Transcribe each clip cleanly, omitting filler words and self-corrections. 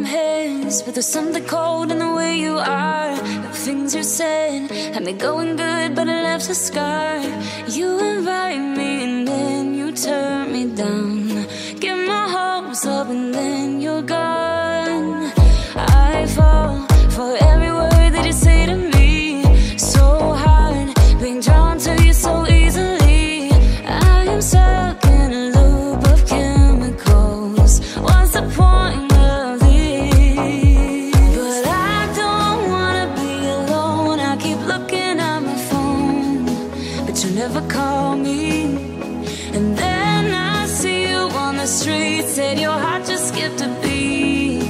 warm hands, but there's something cold in the way you are. The things you said had me going good, but I left a scar. You invite me and then you turn me down. Get my hopes up and then you're gone. I fall for every word that you say to me. So hard being drawn to you so easily. I am stuck in a loop of chemicals. What's the point? Never call me, and then I see you on the street. Said your heart just skipped a beat,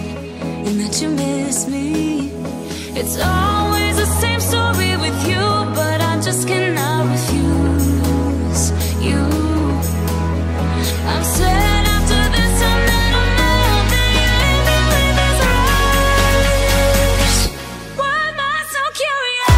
and that you miss me. It's always the same story with you, but I just cannot refuse you. I'm sad after this time that I'm out that you're leaving with this rush. Why am I so curious?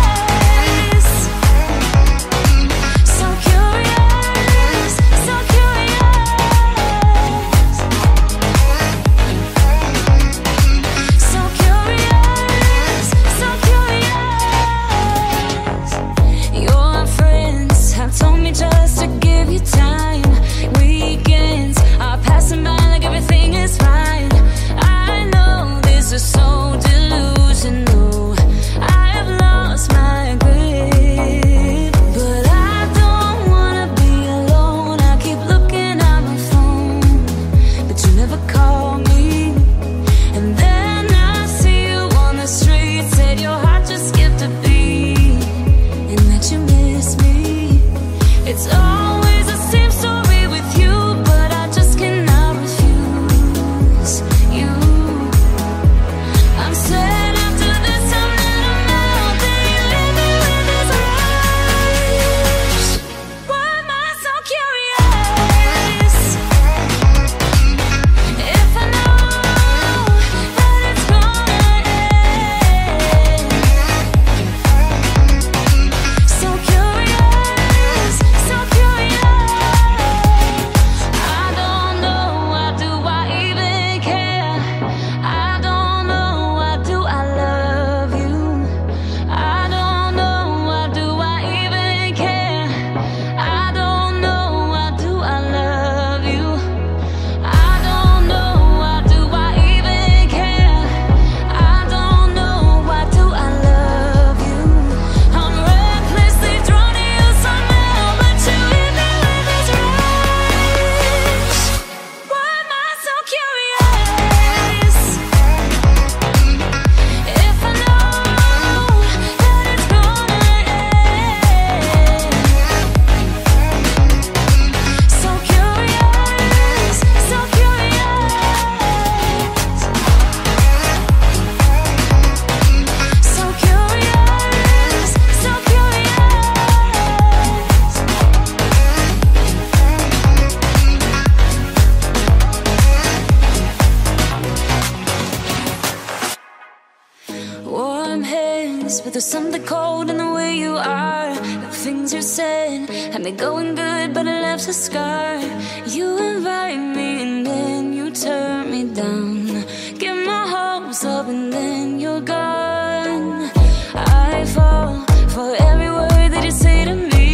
But there's something cold in the way you are. The things you said had me going good, but I left a scar. You invite me and then you turn me down. Get my hopes up and then you're gone. I fall for every word that you say to me.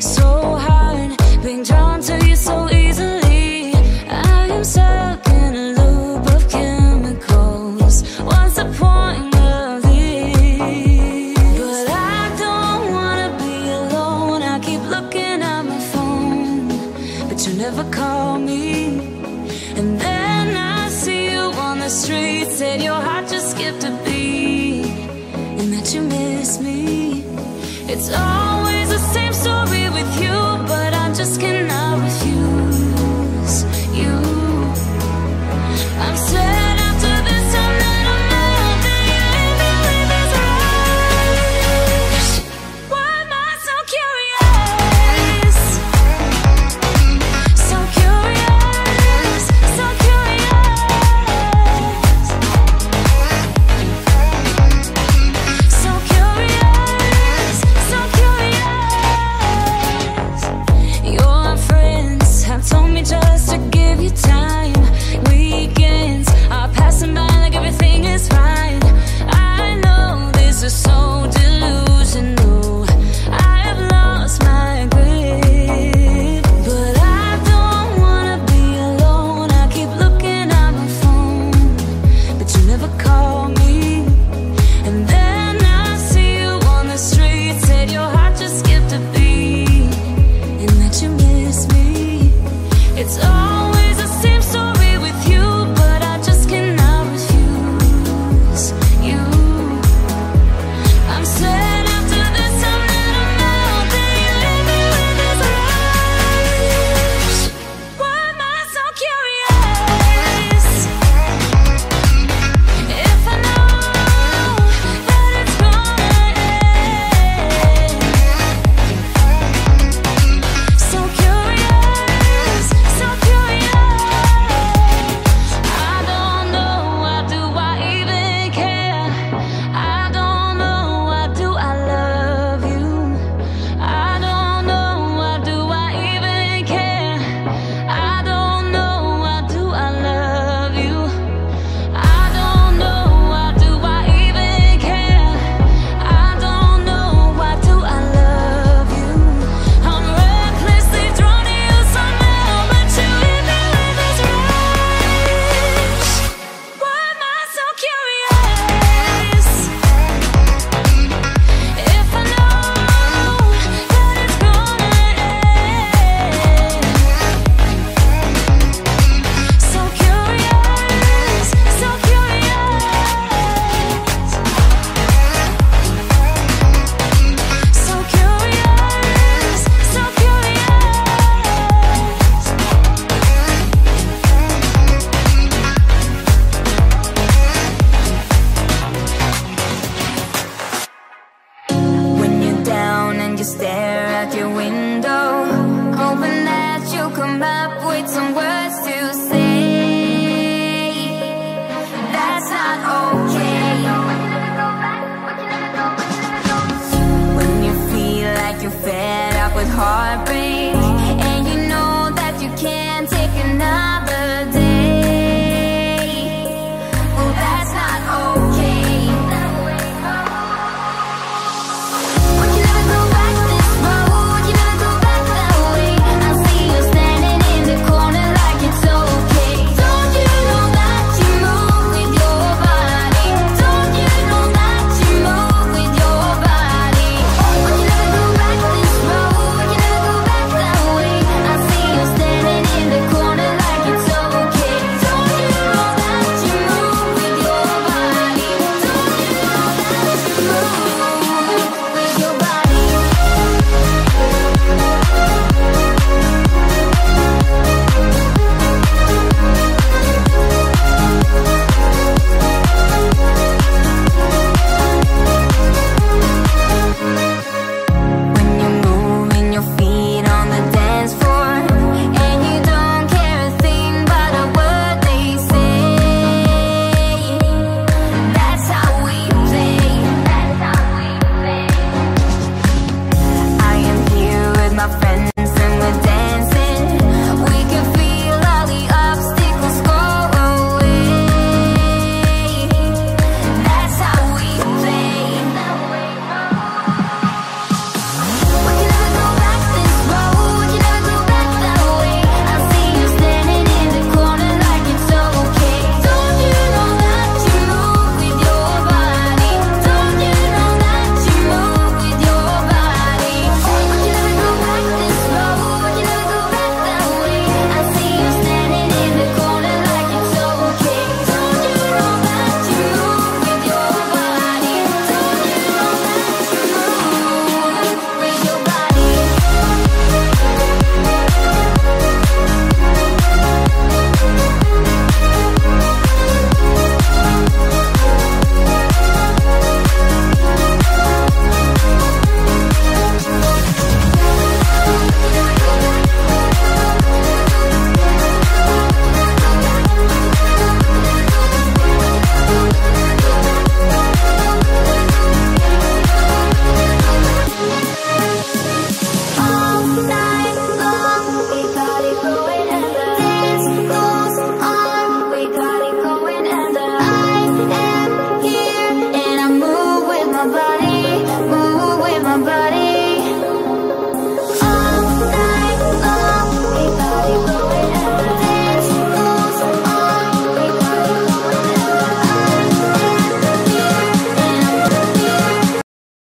So hard being drawn to you so easily. I am stuck in a loop of chemicals. What's the point? Never call me, and then I see you on the streets, and your